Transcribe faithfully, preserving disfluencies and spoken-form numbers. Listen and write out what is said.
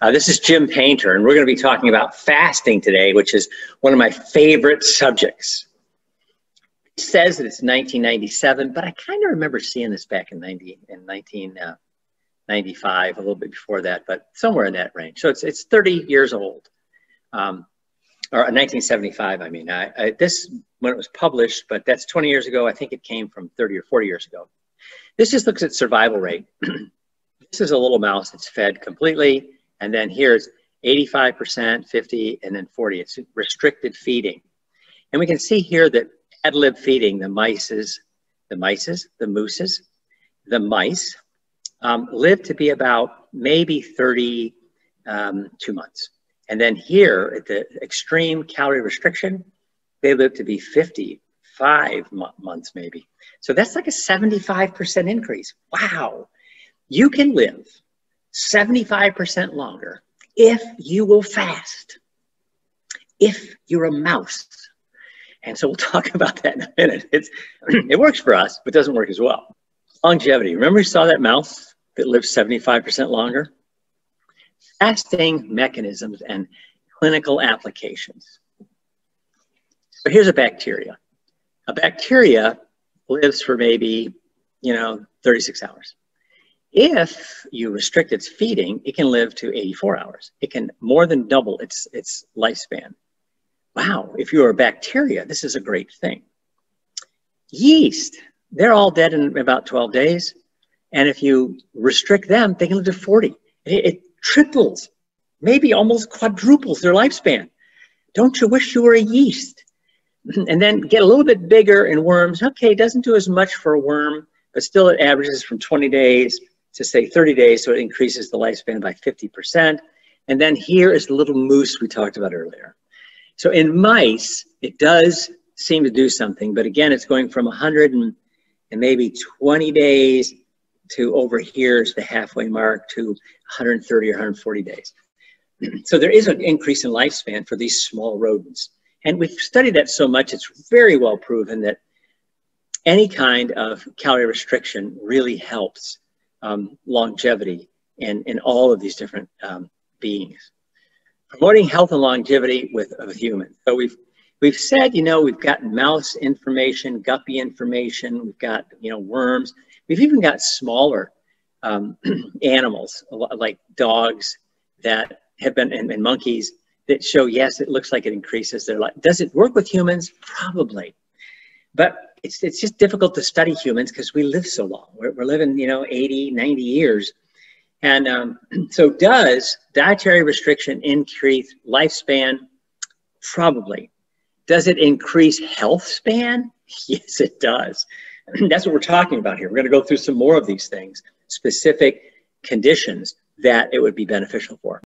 Uh, this is Jim Painter, and we're going to be talking about fasting today, which is one of my favorite subjects. It says that it's nineteen ninety-seven, but I kind of remember seeing this back in nineteen ninety-five, a little bit before that, but somewhere in that range. So it's, it's thirty years old, um, or nineteen seventy-five, I mean. I, I, this, when it was published, but that's twenty years ago. I think it came from thirty or forty years ago. This just looks at survival rate. This is a little mouse that's fed completely. And then here's eighty-five percent, fifty, and then forty. It's restricted feeding. And we can see here that ad lib feeding, the mices, the mices, the mooses, the mice, um, live to be about maybe thirty-two um, months. And then here at the extreme calorie restriction, they live to be fifty-five months maybe. So that's like a seventy-five percent increase. Wow. You can live seventy-five percent longer if you will fast, if you're a mouse. And so we'll talk about that in a minute. It's, it works for us, but doesn't work as well. Longevity. Remember we saw that mouse that lived seventy-five percent longer? Fasting mechanisms and clinical applications. So here's a bacteria. A bacteria lives for maybe, you know, thirty-six hours. If you restrict its feeding, it can live to eighty-four hours. It can more than double its, its lifespan. Wow, if you're a bacteria, this is a great thing. Yeast, they're all dead in about twelve days. And if you restrict them, they can live to forty. It, it triples, maybe almost quadruples their lifespan. Don't you wish you were a yeast? And then get a little bit bigger in worms. Okay, it doesn't do as much for a worm, but still it averages from twenty days to say thirty days, so it increases the lifespan by fifty percent. And then here is the little moose we talked about earlier. So in mice, it does seem to do something, but again, it's going from one hundred and, and maybe twenty days to over here's the halfway mark to one hundred thirty or one hundred forty days. So there is an increase in lifespan for these small rodents. And we've studied that so much, it's very well proven that any kind of calorie restriction really helps Um, longevity in, in all of these different um, beings. Promoting health and longevity with a human. So we've, we've said, you know, we've got mouse information, guppy information, we've got, you know, worms. We've even got smaller um, animals like dogs that have been, and, and monkeys that show, yes, it looks like it increases their life. Does it work with humans? Probably. But It's, it's just difficult to study humans because we live so long. We're, we're living, you know, eighty, ninety years. And um, so does dietary restriction increase lifespan? Probably. Does it increase health span? Yes, it does. That's what we're talking about here. We're going to go through some more of these things, specific conditions that it would be beneficial for.